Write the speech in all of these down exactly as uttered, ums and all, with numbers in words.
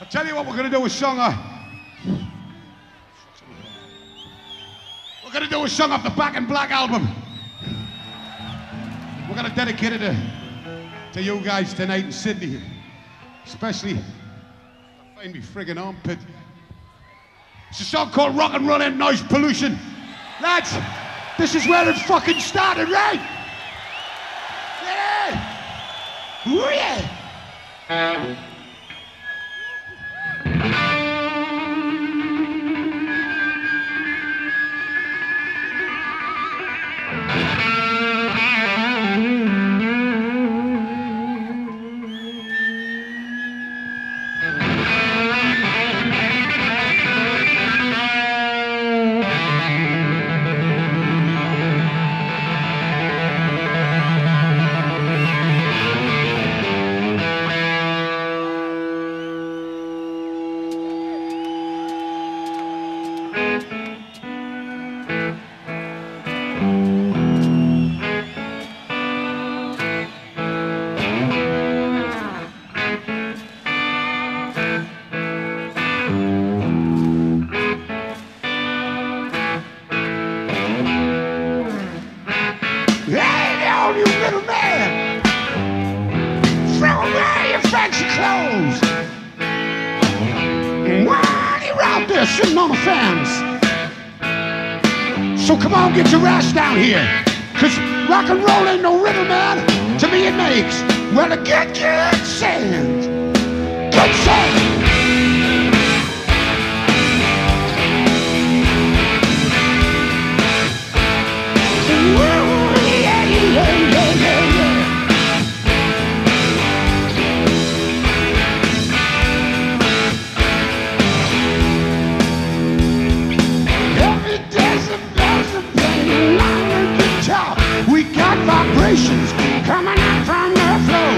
I'll tell you what we're going to do with song. Uh, we're going to do a song off the Back in Black album. We're going to dedicate it to, to you guys tonight in Sydney. Especially, I find me friggin' armpit. It's a song called Rock and Roll and Noise Pollution. Lads, this is where it fucking started, right? Yeah! Yeah! Um. Sitting on the fans, so come on, get your ass down here, cause rock and roll ain't no river, man. To me it makes, well, a good, good sound. Good sound. Coming out from the floor,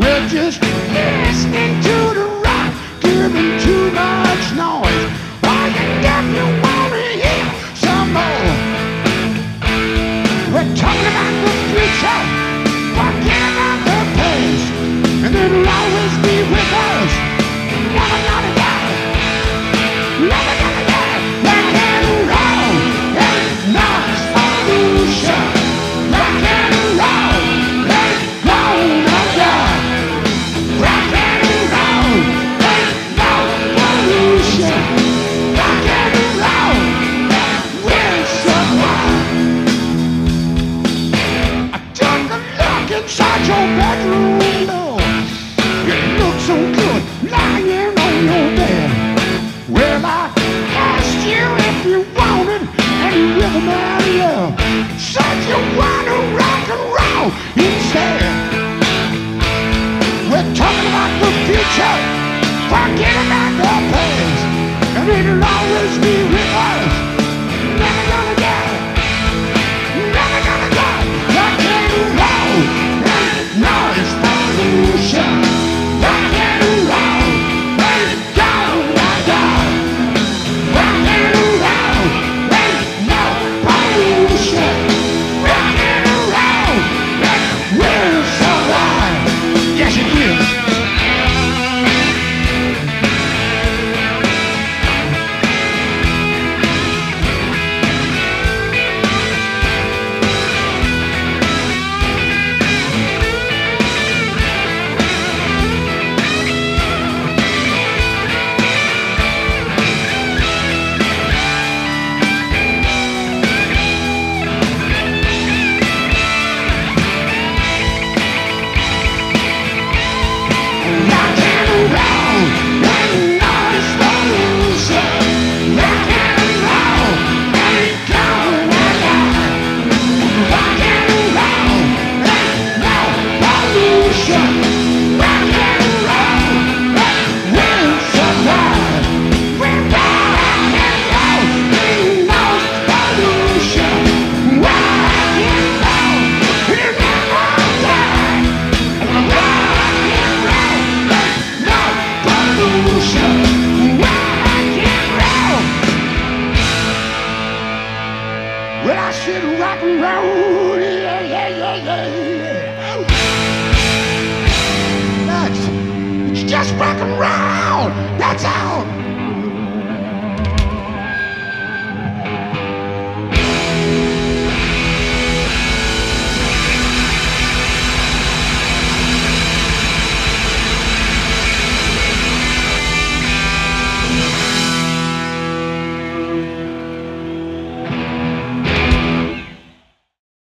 we're just listening to the rock, giving too much noise. All you definitely want to hear some more. We're talking about the future, forget about the past, and it'll always be with us. Never gonna die, never gonna die. Rock and roll and noise pollution. Inside your bedroom door, you look so good lying on your bed. Well, I asked you if you wanted any rhythm out of love. Said you wanna rock and roll instead. We're talking about the future, forget about the past, and it'll always be with us. Never gonna die, never gonna die. Rock and roll. Noise pollution, rock and roll, let it go, let it go. Rock and roll, let it no pollution. Rock and roll, let it will survive. Yes it will. Just rock and roll. out! That's out!